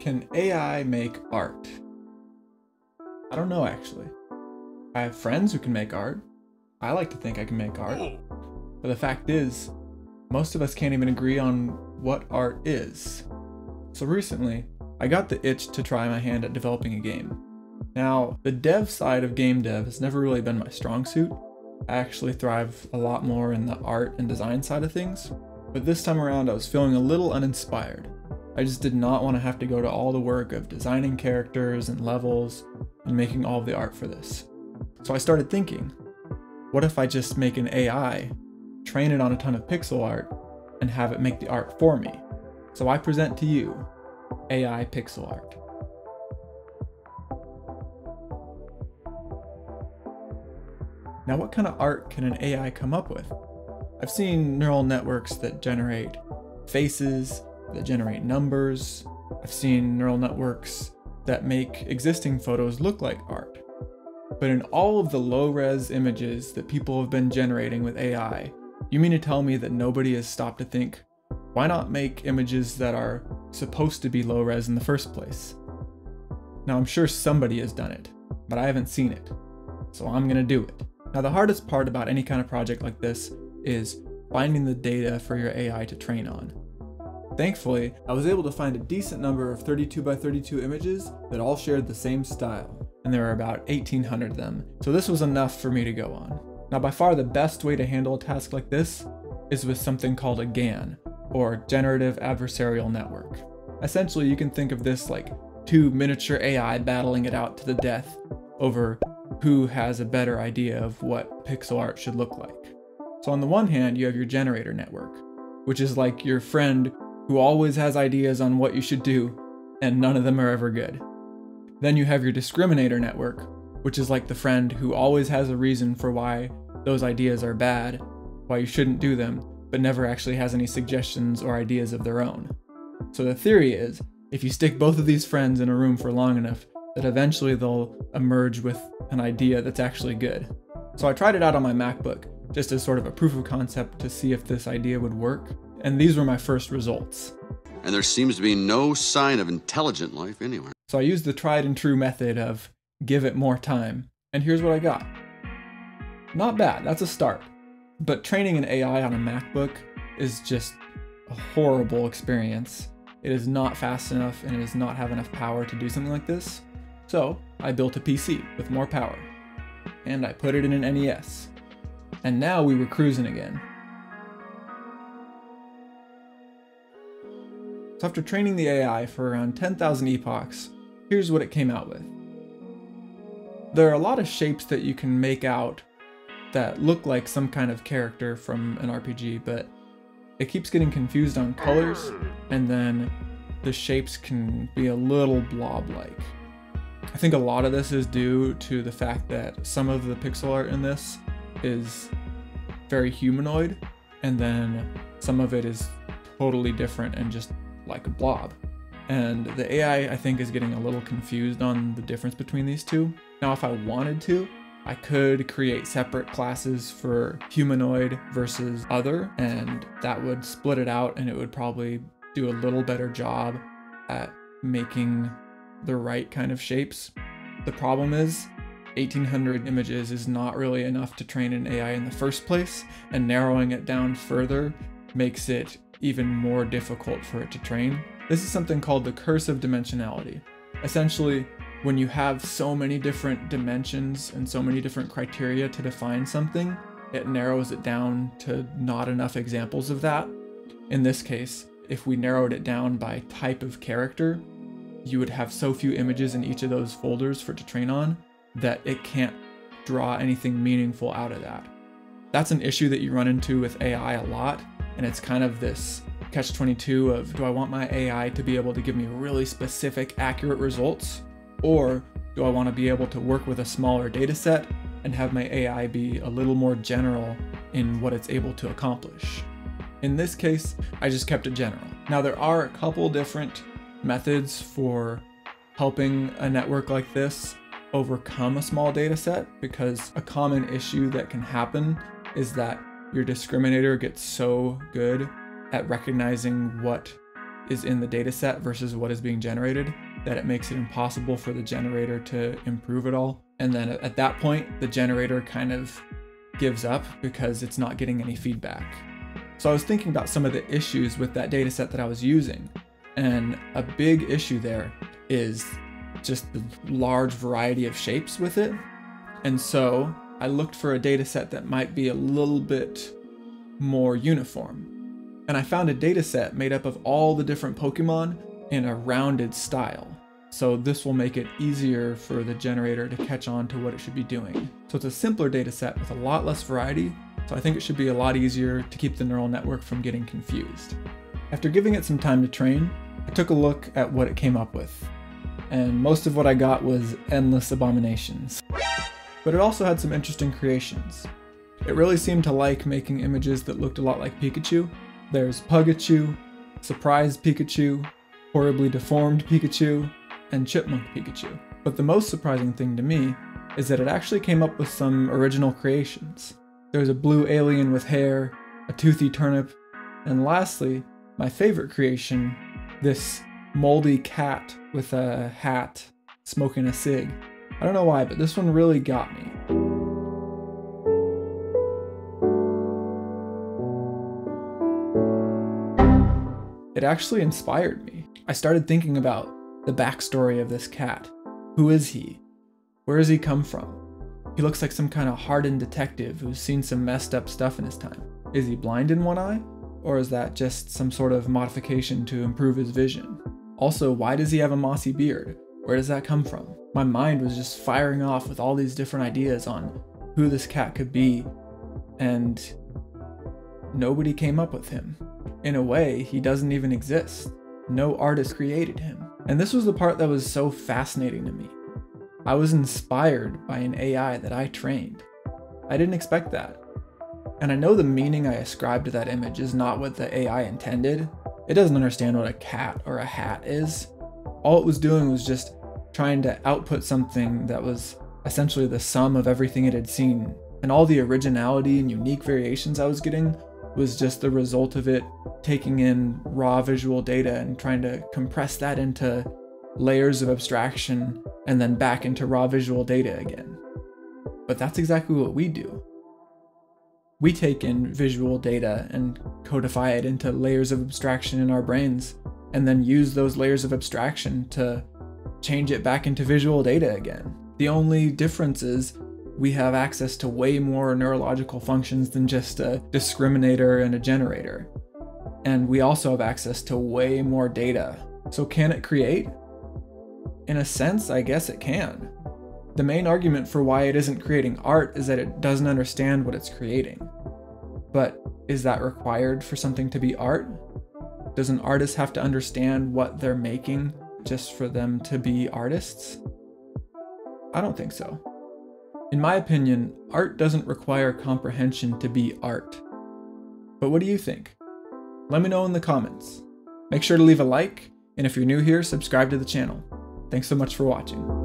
Can AI make art? I don't know, actually. I have friends who can make art. I like to think I can make art. But the fact is, most of us can't even agree on what art is. So recently, I got the itch to try my hand at developing a game. Now, the dev side of game dev has never really been my strong suit. I actually thrive a lot more in the art and design side of things. But this time around, I was feeling a little uninspired. I just did not want to have to go to all the work of designing characters and levels and making all the art for this. So I started thinking, what if I just make an AI, train it on a ton of pixel art, and have it make the art for me? So I present to you AI pixel art. Now, what kind of art can an AI come up with? I've seen neural networks that generate faces, that generate numbers. I've seen neural networks that make existing photos look like art. But in all of the low-res images that people have been generating with AI, you mean to tell me that nobody has stopped to think, why not make images that are supposed to be low-res in the first place? Now, I'm sure somebody has done it, but I haven't seen it, so I'm gonna do it. Now, the hardest part about any kind of project like this is finding the data for your AI to train on. Thankfully, I was able to find a decent number of 32 by 32 images that all shared the same style, and there were about 1,800 of them, so this was enough for me to go on. Now, by far the best way to handle a task like this is with something called a GAN, or Generative Adversarial Network. Essentially, you can think of this like two miniature AI battling it out to the death over who has a better idea of what pixel art should look like. So on the one hand, you have your generator network, which is like your friend who always has ideas on what you should do, and none of them are ever good. Then you have your discriminator network, which is like the friend who always has a reason for why those ideas are bad, why you shouldn't do them, but never actually has any suggestions or ideas of their own. So the theory is, if you stick both of these friends in a room for long enough, that eventually they'll emerge with an idea that's actually good. So I tried it out on my MacBook, just as sort of a proof of concept to see if this idea would work, and these were my first results. And there seems to be no sign of intelligent life anywhere. So I used the tried and true method of give it more time, and here's what I got. Not bad, that's a start. But training an AI on a MacBook is just a horrible experience. It is not fast enough, and it does not have enough power to do something like this. So I built a PC with more power, and I put it in an NES. And now we were cruising again. So after training the AI for around 10,000 epochs, here's what it came out with. There are a lot of shapes that you can make out that look like some kind of character from an RPG, but it keeps getting confused on colors, and then the shapes can be a little blob-like. I think a lot of this is due to the fact that some of the pixel art in this is very humanoid, and then some of it is totally different and just like a blob. And the AI, I think, is getting a little confused on the difference between these two. Now, if I wanted to, I could create separate classes for humanoid versus other, and that would split it out, and it would probably do a little better job at making the right kind of shapes. The problem is 1,800 images is not really enough to train an AI in the first place, and narrowing it down further makes it even more difficult for it to train. This is something called the curse of dimensionality. Essentially, when you have so many different dimensions and so many different criteria to define something, it narrows it down to not enough examples of that. In this case, if we narrowed it down by type of character, you would have so few images in each of those folders for it to train on that it can't draw anything meaningful out of that. That's an issue that you run into with AI a lot, and it's kind of this catch-22 of, do I want my AI to be able to give me really specific, accurate results, or do I want to be able to work with a smaller data set and have my AI be a little more general in what it's able to accomplish? In this case, I just kept it general. Now, there are a couple different methods for helping a network like this overcome a small data set, because a common issue that can happen is that your discriminator gets so good at recognizing what is in the dataset versus what is being generated, that it makes it impossible for the generator to improve at all. And then at that point, the generator kind of gives up because it's not getting any feedback. So I was thinking about some of the issues with that dataset that I was using. And a big issue there is just the large variety of shapes with it. And so I looked for a dataset that might be a little bit more uniform. And I found a dataset made up of all the different Pokemon in a rounded style. So this will make it easier for the generator to catch on to what it should be doing. So it's a simpler dataset with a lot less variety. So I think it should be a lot easier to keep the neural network from getting confused. After giving it some time to train, I took a look at what it came up with. And most of what I got was endless abominations. But it also had some interesting creations. It really seemed to like making images that looked a lot like Pikachu. There's Pugachu, Surprise Pikachu, Horribly Deformed Pikachu, and Chipmunk Pikachu. But the most surprising thing to me is that it actually came up with some original creations. There's a blue alien with hair, a toothy turnip, and lastly, my favorite creation, this moldy cat with a hat smoking a cig. I don't know why, but this one really got me. It actually inspired me. I started thinking about the backstory of this cat. Who is he? Where does he come from? He looks like some kind of hardened detective who's seen some messed up stuff in his time. Is he blind in one eye? Or is that just some sort of modification to improve his vision? Also, why does he have a mossy beard? Where does that come from? My mind was just firing off with all these different ideas on who this cat could be, and nobody came up with him. In a way, he doesn't even exist. No artist created him. And this was the part that was so fascinating to me. I was inspired by an AI that I trained. I didn't expect that. And I know the meaning I ascribed to that image is not what the AI intended. It doesn't understand what a cat or a hat is. All it was doing was just trying to output something that was essentially the sum of everything it had seen. And all the originality and unique variations I was getting was just the result of it taking in raw visual data and trying to compress that into layers of abstraction and then back into raw visual data again. But that's exactly what we do. We take in visual data and codify it into layers of abstraction in our brains, and then use those layers of abstraction to change it back into visual data again. The only difference is we have access to way more neurological functions than just a discriminator and a generator. And we also have access to way more data. So can it create? In a sense, I guess it can. The main argument for why it isn't creating art is that it doesn't understand what it's creating. But is that required for something to be art? Does an artist have to understand what they're making just for them to be artists? I don't think so. In my opinion, art doesn't require comprehension to be art. But what do you think? Let me know in the comments. Make sure to leave a like, and if you're new here, subscribe to the channel. Thanks so much for watching.